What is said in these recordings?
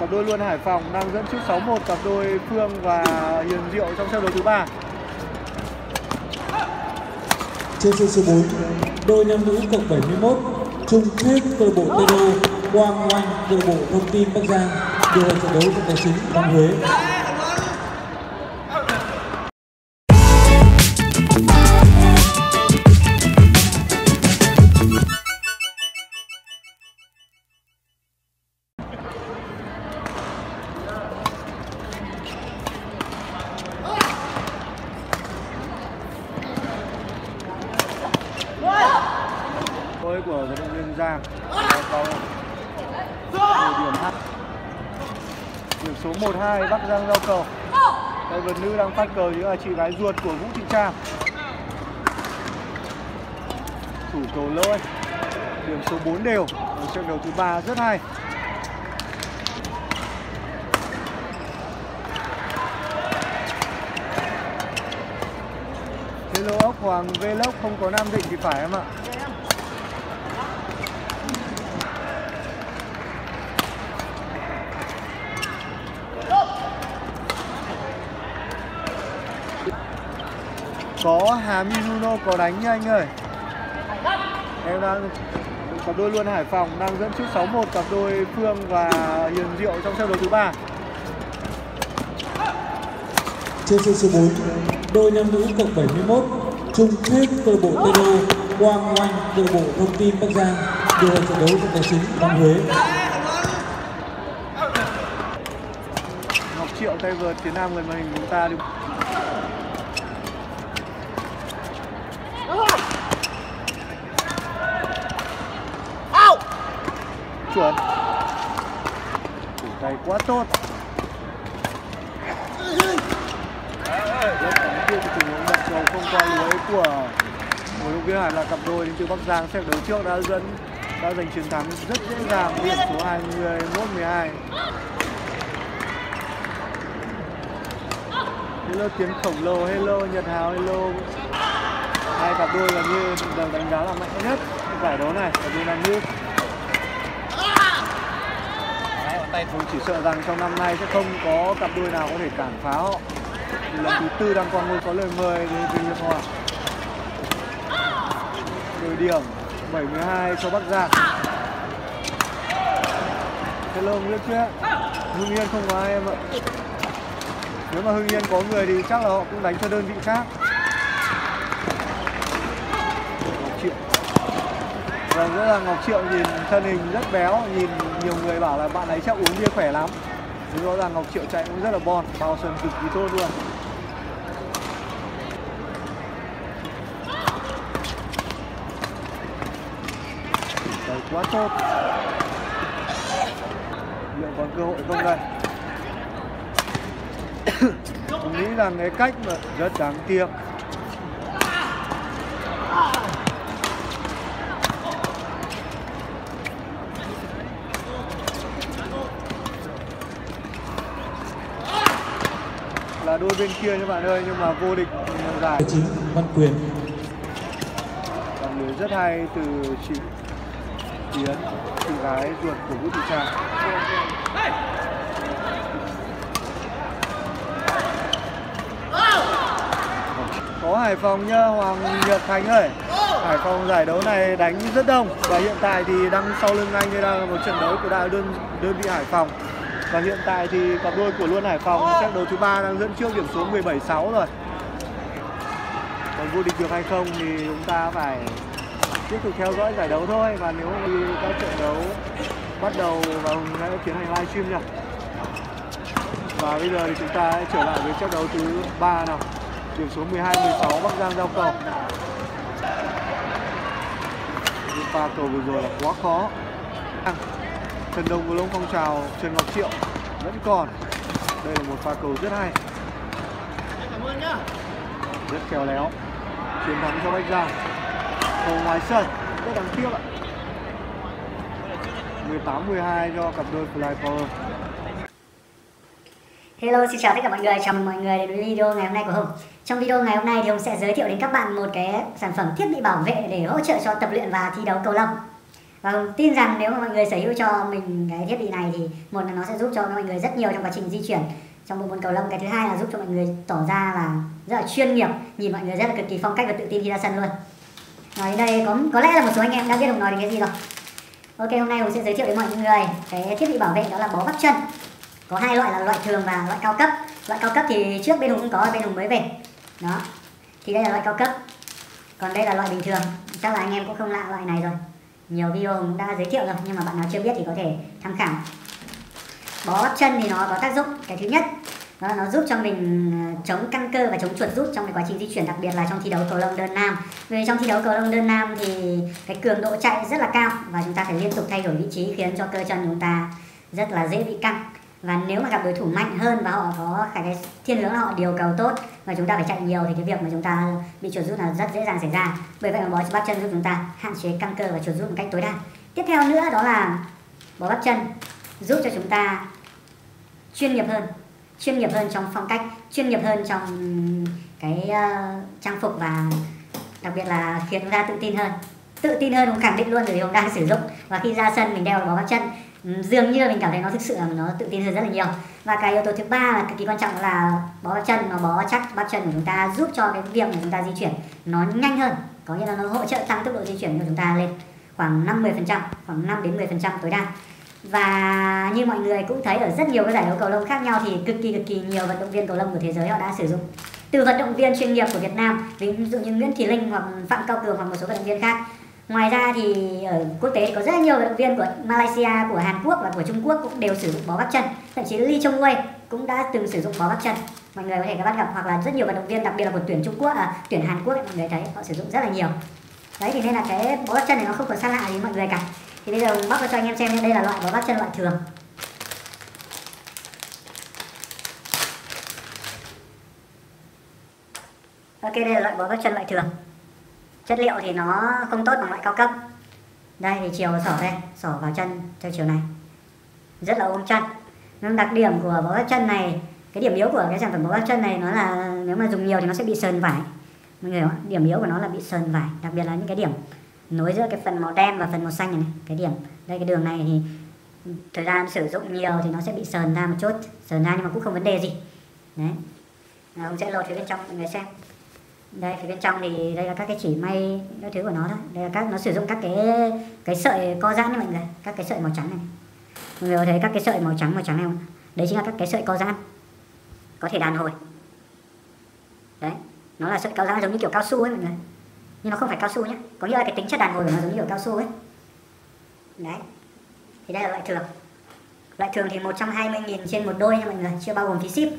Cặp đôi Luân Hải Phòng đang dẫn trước 6-1 cặp đôi Phương và Hiền Diệu trong set đấu thứ 3. Trên số 4, đôi nam nữ cộng 71, Trung Thuyết câu bộ Tây Đô, Quang Oanh câu bộ Thông tin Bắc Giang điều hành trận đấu của tài chính Văn Huế. Của vận động viên Giang có điểm H. Điểm số 12 Bắc Giang giao cầu. Tay vợt nữ đang phát cờ như là chị gái ruột của Vũ Thị Trang. Thủ cầu lỗi. Điểm số 4 đều. Trận đấu thứ 3 rất hay. Thế lô ốc Hoàng Vlog không có Nam Định thì phải em ạ. Có Hà Mizuno có đánh nha anh ơi. Em đang cặp đôi Luân Hải Phòng đang dẫn trước 6-1 cặp đôi Phương và Hiền Diệu trong set đấu thứ 3. Trên số 4, đôi nam nữ cộng 71, Trung Thuyết câu bộ Tây Đô, Quang Oanh câu bộ Thông tin Bắc Giang điều hành trận đấu của tài chính Văn Huế. Ngọc Triệu tay vợt Việt Nam người màn hình chúng ta đi. Chuẩn. Thủ tay quá tốt. Rất đáng tiếc của tình huống đặt cầu không qua lưới của một động viên Hải là cặp đôi đến từ Bắc Giang set đấu trước đã giành chiến thắng rất dễ dàng với điểm số 21-12. Hello Tiến Khổng Lồ, hello Nhật Hào, hello. Hai cặp đôi là như được đánh giá là mạnh nhất giải đấu này, cặp đôi nam nữ. Tôi chỉ sợ rằng trong năm nay sẽ không có cặp đôi nào có thể cản phá họ. Lần thứ tư đang qua ngôi có lời mời đến từ Hiệp Hòa. Đội điểm 72 cho Bắc Giang. Hello Nguyễn Tuyết. Hưng Yên không có ai em ạ. Nếu mà Hưng Yên có người thì chắc là họ cũng đánh cho đơn vị khác. Vâng, rất là Ngọc Triệu nhìn thân hình rất béo, nhìn nhiều người bảo là bạn ấy chắc uống bia khỏe lắm. Thế rõ ràng Ngọc Triệu chạy cũng rất là bon, bao sân cực kỳ tốt luôn. Đấy, quá tốt. Liệu còn cơ hội không đây? Mình nghĩ rằng cái cách mà rất đáng tiếc. Đôi bên kia các bạn ơi, nhưng mà vô địch giải chính Văn Quyền. Bàn lưới rất hay từ chị Yến, chị gái ruột của Vũ Thị Trang. Có Hải Phòng nhá, Hoàng Nhật Khánh ơi. Hải Phòng giải đấu này đánh rất đông và hiện tại thì đang sau lưng anh đây là một trận đấu của đại đơn vị Hải Phòng. Và hiện tại thì cặp đôi của Luân Hải Phòng trận đấu thứ 3 đang dẫn trước điểm số 17-6 rồi. Còn vô địch được hay không thì chúng ta phải tiếp tục theo dõi giải đấu thôi. Và nếu như các trận đấu bắt đầu vào hãy tiến hành livestream nhỉ. Và bây giờ thì chúng ta sẽ trở lại với trận đấu thứ 3 nào. Điểm số 12-16 Bắc Giang giao cầu. Pha cầu vừa rồi là quá khó. Phần đồng của lông phong trào Trần Ngọc Triệu vẫn còn. Đây là một pha cầu rất hay. Cảm ơn nhá. Rất khéo léo. Chiến thắng cho Bắc Giang. Cầu ngoài sân rất đáng tiếc ạ. 18-12 cho cặp đôi Fly Power. Hello, xin chào tất cả mọi người. Chào mừng mọi người đến với video ngày hôm nay của Hùng. Trong video ngày hôm nay thì Hùng sẽ giới thiệu đến các bạn một cái sản phẩm thiết bị bảo vệ để hỗ trợ cho tập luyện và thi đấu cầu lông. Và tin rằng nếu mà mọi người sở hữu cho mình cái thiết bị này thì một là nó sẽ giúp cho mọi người rất nhiều trong quá trình di chuyển trong bộ môn cầu lông, cái thứ hai là giúp cho mọi người tỏ ra là rất là chuyên nghiệp, nhìn mọi người rất là cực kỳ phong cách và tự tin khi ra sân luôn. Nói đây có lẽ là một số anh em đã biết Hùng nói đến cái gì rồi. Ok, hôm nay Hùng sẽ giới thiệu đến mọi người cái thiết bị bảo vệ, đó là bó bắp chân. Có hai loại là loại thường và loại cao cấp. Loại cao cấp thì trước bên Hùng cũng có, bên Hùng mới về. Đó, thì đây là loại cao cấp. Còn đây là loại bình thường, chắc là anh em cũng không lạ loại này rồi. Nhiều video Hùng đã giới thiệu rồi, nhưng mà bạn nào chưa biết thì có thể tham khảo. Bó bắp chân thì nó có tác dụng, cái thứ nhất đó là nó giúp cho mình chống căng cơ và chống chuột rút trong cái quá trình di chuyển, đặc biệt là trong thi đấu cầu lông đơn nam. Vì trong thi đấu cầu lông đơn nam thì cái cường độ chạy rất là cao và chúng ta phải liên tục thay đổi vị trí khiến cho cơ chân chúng ta rất là dễ bị căng. Và nếu mà gặp đối thủ mạnh hơn và họ có cái thiên hướng là họ điều cầu tốt và chúng ta phải chạy nhiều thì cái việc mà chúng ta bị chuột rút là rất dễ dàng xảy ra. Bởi vậy mà bó bắp chân giúp chúng ta hạn chế căng cơ và chuột rút một cách tối đa. Tiếp theo nữa đó là bó bắp chân giúp cho chúng ta chuyên nghiệp hơn trong phong cách, chuyên nghiệp hơn trong cái trang phục và đặc biệt là khiến chúng ta tự tin hơn. Tự tin hơn cũng khẳng định luôn rồi, chúng ta sử dụng và khi ra sân mình đeo bó bắp chân dường như mình cảm thấy nó thực sự là nó tự tin hơn rất là nhiều. Và cái yếu tố thứ ba là cực kỳ quan trọng, đó là bó bắp chân, nó bó chắc bắp chân của chúng ta, giúp cho cái việc của chúng ta di chuyển nó nhanh hơn, có nghĩa là nó hỗ trợ tăng tốc độ di chuyển của chúng ta lên khoảng 5-10%, khoảng 5-10% tối đa. Và như mọi người cũng thấy ở rất nhiều các giải đấu cầu lông khác nhau thì cực kỳ nhiều vận động viên cầu lông của thế giới họ đã sử dụng, từ vận động viên chuyên nghiệp của Việt Nam, ví dụ như Nguyễn Thị Linh hoặc Phạm Cao Cường hoặc một số vận động viên khác. Ngoài ra thì ở quốc tế thì có rất nhiều vận động viên của Malaysia, của Hàn Quốc và của Trung Quốc cũng đều sử dụng bó bắp chân. Thậm chí Lee Chong Wei cũng đã từng sử dụng bó bắp chân. Mọi người có thể các bạn gặp, hoặc là rất nhiều vận động viên đặc biệt là của tuyển Trung Quốc, tuyển Hàn Quốc, mọi người thấy họ sử dụng rất là nhiều. Đấy, thì nên là cái bó bắp chân này nó không còn xa lạ gì mọi người cả. Thì bây giờ mình bóc ra cho anh em xem, đây là loại bó bắp chân loại thường. Ok, đây là loại bó bắp chân loại thường. Chất liệu thì nó không tốt bằng loại cao cấp. Đây thì chiều sỏ đây, sỏ vào chân theo chiều này, rất là ôm chân. Nên đặc điểm của bó bắp chân này, cái điểm yếu của cái sản phẩm bó bắp chân này nó là nếu mà dùng nhiều thì nó sẽ bị sờn vải. Mọi người hiểu không? Điểm yếu của nó là bị sờn vải, đặc biệt là những cái điểm nối giữa cái phần màu đen và phần màu xanh này, cái điểm đây, cái đường này thì thời gian sử dụng nhiều thì nó sẽ bị sờn ra một chút, sờn ra nhưng mà cũng không vấn đề gì. Đấy, ông sẽ lột phía bên trong mọi người xem. Đây phía bên trong thì đây là các cái chỉ may các thứ của nó thôi. Đây là các nó sử dụng các cái sợi co giãn nha mọi người, các cái sợi màu trắng này. Mọi người có thấy các cái sợi màu trắng này không? Đấy chính là các cái sợi co giãn có thể đàn hồi. Đấy, nó là sợi co giãn giống như kiểu cao su ấy mọi người, nhưng nó không phải cao su nhé, có nghĩa là cái tính chất đàn hồi của nó giống như kiểu cao su ấy. Đấy, thì đây là loại thường. Loại thường thì 120.000 trên một đôi nha mọi người, chưa bao gồm phí ship.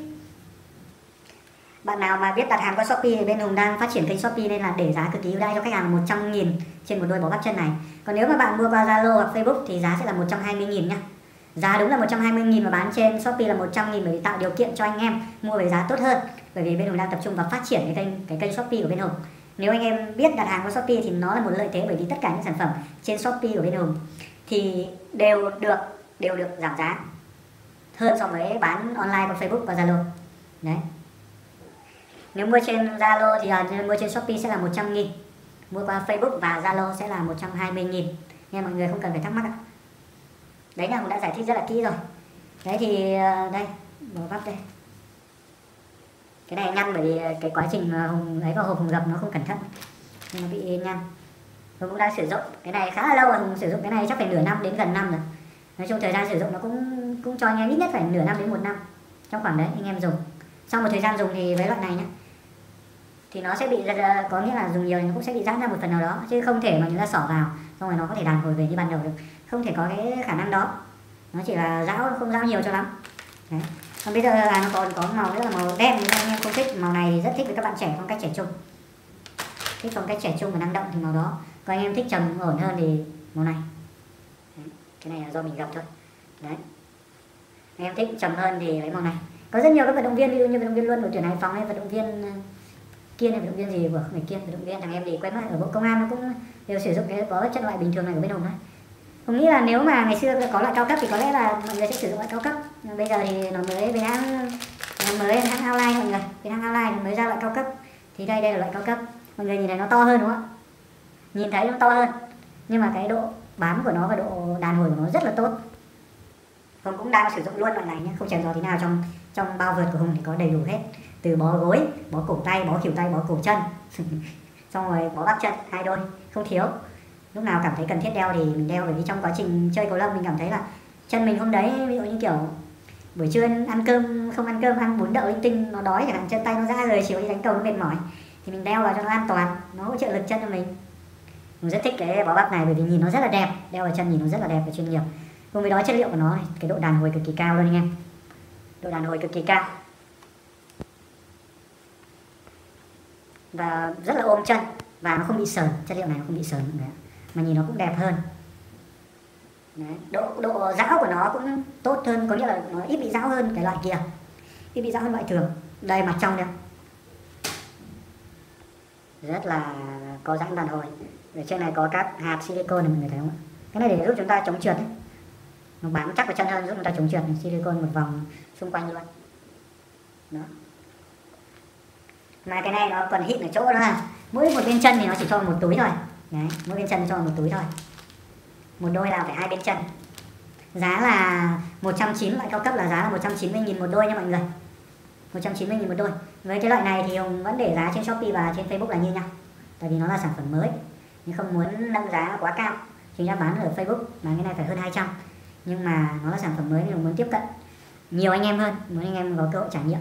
Bạn nào mà biết đặt hàng qua Shopee thì bên Hùng đang phát triển kênh Shopee nên là để giá cực kỳ ưu đãi cho khách hàng 100.000 trên một đôi bó bắp chân này. Còn nếu mà bạn mua qua Zalo hoặc Facebook thì giá sẽ là 120.000 nhá. Giá đúng là 120.000 mà bán trên Shopee là 100.000 để tạo điều kiện cho anh em mua với giá tốt hơn. Bởi vì bên Hùng đang tập trung vào phát triển cái kênh Shopee của bên Hùng. Nếu anh em biết đặt hàng qua Shopee thì nó là một lợi thế, bởi vì tất cả những sản phẩm trên Shopee của bên Hùng thì đều được giảm giá hơn so với bán online qua Facebook và Zalo. Đấy. Nếu mua trên Zalo thì mua trên Shopee sẽ là 100.000, mua qua Facebook và Zalo sẽ là 120.000. Nên mọi người không cần phải thắc mắc ạ. Đấy là cũng đã giải thích rất là kỹ rồi. Đấy thì đây, bó bắp đây. Cái này nhăn bởi vì cái quá trình Hùng lấy vào hộp Hùng gập nó không cẩn thận nên nó bị nhăn. Hùng cũng đã sử dụng cái này khá là lâu rồi, Hùng sử dụng cái này chắc phải nửa năm đến gần năm rồi. Nói chung thời gian sử dụng nó cũng cho anh em ít nhất phải nửa năm đến một năm, trong khoảng đấy anh em dùng. Sau một thời gian dùng thì với loại này nhé, thì nó sẽ bị, có nghĩa là dùng nhiều thì nó cũng sẽ bị giãn ra một phần nào đó, chứ không thể mà chúng ta xỏ vào xong rồi nó có thể đàn hồi về như ban đầu được, không thể có cái khả năng đó. Nó chỉ là giãn, không giãn nhiều cho lắm. Đấy. Còn bây giờ là nó còn có màu nữa là màu đen, nhưng anh em không thích màu này thì rất thích với các bạn trẻ, phong cách trẻ trung, thích phong cách trẻ trung và năng động thì màu đó. Còn anh em thích trầm ổn hơn thì màu này. Đấy. Cái này là do mình gặp thôi. Đấy, anh em thích trầm hơn thì lấy màu này. Có rất nhiều các vận động viên, ví dụ như vận động viên Luân của tuyển Hải Phòng hay vận động viên Kiên hay vận động viên gì của người Kiên, vận động viên thằng em thì quen mắt ở bộ công an nó cũng đều sử dụng cái bó bắp chân loại bình thường này của bên Hùng đấy. Hùng nghĩ là nếu mà ngày xưa có loại cao cấp thì có lẽ là mọi người sẽ sử dụng loại cao cấp. Bây giờ thì nó mới bên hãng online mọi người, bên hãng online nó mới ra loại cao cấp. Thì đây là loại cao cấp. Mọi người nhìn thấy nó to hơn đúng không ạ? Nhìn thấy nó to hơn nhưng mà cái độ bám của nó và độ đàn hồi của nó rất là tốt. Hùng cũng đang sử dụng luôn đoạn này nhé, không chèn giò tí nào. Trong bao vượt của Hùng thì có đầy đủ hết, từ bó gối, bó cổ tay, bó khuỷu tay, bó cổ chân xong rồi bó bắp chân, hai đôi không thiếu. Lúc nào cảm thấy cần thiết đeo thì mình đeo, bởi vì trong quá trình chơi cầu lông mình cảm thấy là chân mình hôm đấy, ví dụ như kiểu buổi trưa ăn cơm, không ăn cơm, ăn bún đậu linh tinh, nó đói chẳng hạn, chân tay nó dã rời, chiều đi đánh cầu nó mệt mỏi, thì mình đeo vào cho nó an toàn, nó hỗ trợ lực chân cho mình rất thích cái bó bắp này bởi vì nhìn nó rất là đẹp, đeo vào chân nhìn nó rất là đẹp và chuyên nghiệp. Cùng với đó chất liệu của nó, cái độ đàn hồi cực kỳ cao luôn anh em, độ đàn hồi cực kỳ cao và rất là ôm chân, và nó không bị sờn, chất liệu này nó không bị sờn nữa, mà nhìn nó cũng đẹp hơn. Đấy, độ dão của nó cũng tốt hơn, có nghĩa là nó ít bị dão hơn cái loại kia, ít bị dão hơn loại thường. Đây mặt trong đây rất là có dãnh đàn hồi, ở trên này có các hạt silicon này, mọi người thấy không ạ? Cái này để giúp chúng ta chống trượt, nó bám chắc vào chân hơn, giúp chúng ta chống trượt. Silicon một vòng xung quanh luôn đó. Mà cái này nó còn hít ở chỗ đó là mỗi một bên chân thì nó chỉ cho một túi thôi. Đấy, mỗi bên chân nó cho một túi thôi, một đôi là phải hai bên chân. Giá là 190, loại cao cấp là giá là 190.000 một đôi nha mọi người, 190.000 một đôi. Với cái loại này thì Hùng vẫn để giá trên Shopee và trên Facebook là như nhau, tại vì nó là sản phẩm mới nhưng không muốn nâng giá quá cao. Chúng ta bán ở Facebook bán cái này phải hơn 200, nhưng mà nó là sản phẩm mới nên Hùng muốn tiếp cận nhiều anh em hơn, muốn anh em có cơ hội trải nghiệm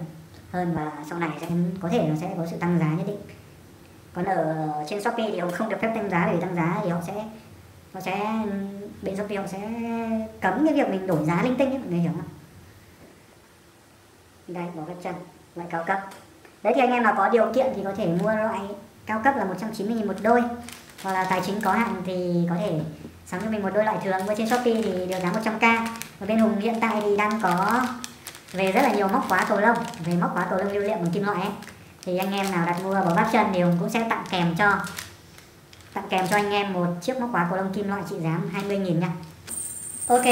hơn, và sau này sẽ có thể nó sẽ có sự tăng giá nhất định. Còn ở trên Shopee thì Hùng không được phép tăng giá, để tăng giá thì bên Shopee họ sẽ cấm cái việc mình đổi giá linh tinh ấy, mọi người hiểu không? Đây, bỏ các chân, loại cao cấp. Đấy thì anh em nào có điều kiện thì có thể mua loại cao cấp là 190.000 một đôi, hoặc là tài chính có hạn thì có thể sắm cho mình một đôi loại thường. Mua trên Shopee thì đều giá 100k. Và bên Hùng hiện tại thì đang có về rất là nhiều móc khóa cầu lông, về móc khóa cầu lông lưu niệm bằng kim loại ấy. Thì anh em nào đặt mua bó bắp chân thì Hùng cũng sẽ tặng kèm cho anh em một chiếc móc khóa cầu lông kim loại trị giá 20.000 nha. Ok,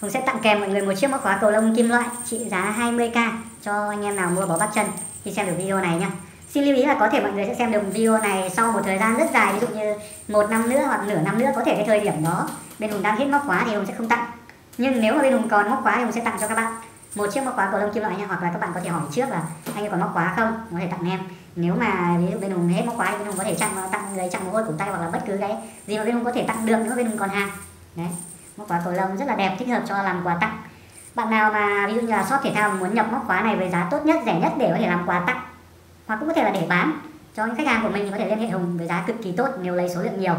Hùng sẽ tặng kèm mọi người một chiếc móc khóa cầu lông kim loại trị giá 20k cho anh em nào mua bó bắp chân khi xem được video này nha. Xin lưu ý là có thể mọi người sẽ xem được video này sau một thời gian rất dài, ví dụ như 1 năm nữa hoặc nửa năm nữa, có thể cái thời điểm đó bên Hùng đang hết móc khóa thì Hùng sẽ không tặng. Nhưng nếu mà bên Hùng còn móc khóa thì Hùng sẽ tặng cho các bạn một chiếc móc khóa cầu lông kim loại nha, hoặc là các bạn có thể hỏi trước là anh ấy còn móc khóa không, có thể tặng em. Nếu mà ví dụ bên Hùng hết móc khóa thì bên Hùng có thể tặng người chặn mồ hôi cổ tay, hoặc là bất cứ cái gì mà bên Hùng có thể tặng được nữa, bên Hùng còn hàng. Đấy, móc khóa cầu lông rất là đẹp, thích hợp cho làm quà tặng. Bạn nào mà ví dụ như là shop thể thao muốn nhập móc khóa này với giá tốt nhất, rẻ nhất để có thể làm quà tặng, hoặc cũng có thể là để bán cho những khách hàng của mình, thì có thể liên hệ Hùng với giá cực kỳ tốt nếu lấy số lượng nhiều.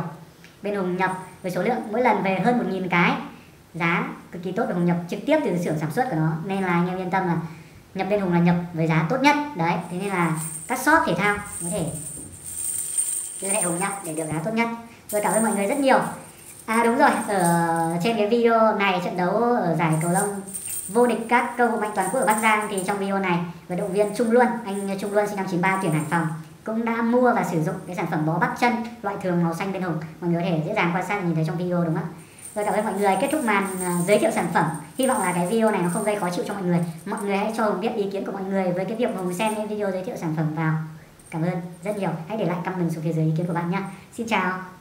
Bên Hùng nhập với số lượng mỗi lần về hơn 1.000 cái, giá cực kỳ tốt, được Hùng nhập trực tiếp từ xưởng sản xuất của nó, nên là anh em yên tâm là nhập bên Hùng là nhập với giá tốt nhất. Đấy, thế nên là các shop thể thao có thể liên hệ Hùng nhá để được giá tốt nhất. Rồi, cảm ơn mọi người rất nhiều. À đúng rồi, ở trên cái video này trận đấu ở giải cầu lông vô địch các câu lạc bộ toàn quốc ở Bắc Giang, thì trong video này vận động viên Trung Luân, anh Trung Luân sinh năm 93 tuyển Hải Phòng cũng đã mua và sử dụng cái sản phẩm bó bắp chân loại thường màu xanh bên Hùng. Mọi người có thể dễ dàng quan sát nhìn thấy trong video đúng không ạ? Rồi, cảm ơn mọi người. Kết thúc màn giới thiệu sản phẩm. Hy vọng là cái video này nó không gây khó chịu cho mọi người. Mọi người hãy cho Hùng biết ý kiến của mọi người với cái việc Hùng xem những video giới thiệu sản phẩm vào. Cảm ơn rất nhiều. Hãy để lại comment xuống phía dưới ý kiến của bạn nhé. Xin chào.